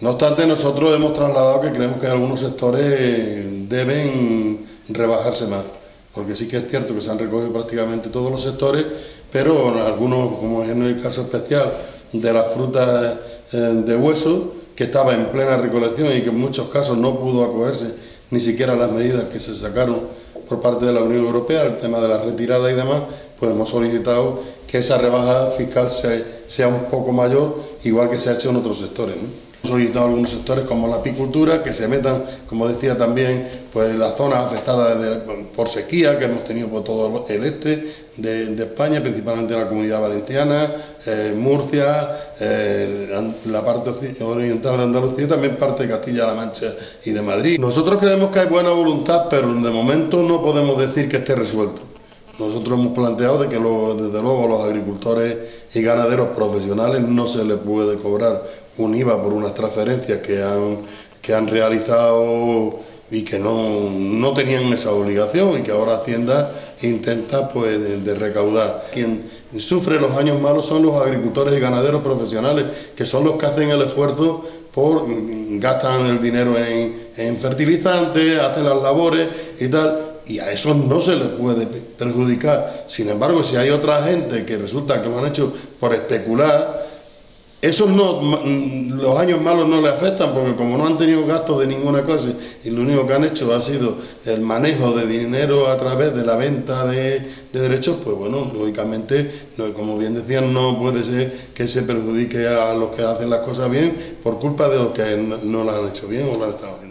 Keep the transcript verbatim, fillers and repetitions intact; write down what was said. No obstante, nosotros hemos trasladado que creemos que en algunos sectores deben rebajarse más, porque sí que es cierto que se han recogido prácticamente todos los sectores, pero algunos, como es en el caso especial de las frutas de hueso, que estaba en plena recolección y que en muchos casos no pudo acogerse ni siquiera a las medidas que se sacaron por parte de la Unión Europea, el tema de la retirada y demás, pues hemos solicitado que esa rebaja fiscal sea un poco mayor, igual que se ha hecho en otros sectores, ¿no? Hemos solicitado a algunos sectores como la apicultura, que se metan, como decía también, pues las zonas afectadas de, por sequía que hemos tenido por todo el este de, de España, principalmente la Comunidad Valenciana, eh, Murcia, eh, la parte oriental de Andalucía, también parte de Castilla-La Mancha y de Madrid. Nosotros creemos que hay buena voluntad, pero de momento no podemos decir que esté resuelto. Nosotros hemos planteado de que lo, desde luego a los agricultores y ganaderos profesionales no se les puede cobrar un I V A por unas transferencias que han, que han realizado y que no, no tenían esa obligación y que ahora Hacienda intenta pues de, de recaudar. Quien sufre los años malos son los agricultores y ganaderos profesionales, que son los que hacen el esfuerzo por, gastan el dinero en, en fertilizantes, hacen las labores y tal, y a eso no se les puede perjudicar. Sin embargo, si hay otra gente que resulta que lo han hecho por especular, esos no, los años malos no les afectan, porque como no han tenido gastos de ninguna clase y lo único que han hecho ha sido el manejo de dinero a través de la venta de, de derechos, pues bueno, lógicamente, como bien decían, no puede ser que se perjudique a los que hacen las cosas bien por culpa de los que no las han hecho bien o las han estado haciendo.